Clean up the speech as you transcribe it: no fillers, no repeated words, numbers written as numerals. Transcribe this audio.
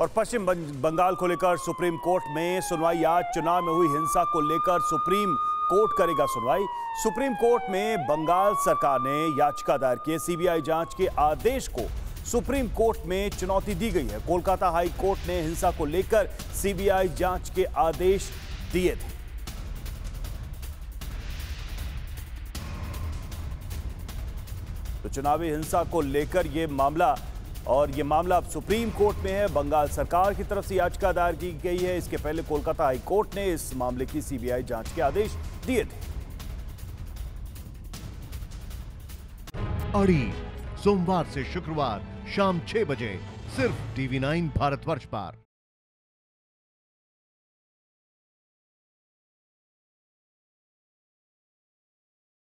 और पश्चिम बंगाल को लेकर सुप्रीम कोर्ट में सुनवाई। आज चुनाव में हुई हिंसा को लेकर सुप्रीम कोर्ट करेगा सुनवाई। सुप्रीम कोर्ट में बंगाल सरकार ने याचिका दायर की है। सीबीआई जांच के आदेश को सुप्रीम कोर्ट में चुनौती दी गई है। कोलकाता हाई कोर्ट ने हिंसा को लेकर सीबीआई जांच के आदेश दिए थे। तो चुनावी हिंसा को लेकर ये मामला अब सुप्रीम कोर्ट में है। बंगाल सरकार की तरफ से याचिका दायर की गई है। इसके पहले कोलकाता हाई कोर्ट ने इस मामले की सीबीआई जांच के आदेश दिए थे। अड़ी सोमवार से शुक्रवार शाम 6 बजे सिर्फ टीवी 9 भारतवर्ष पर।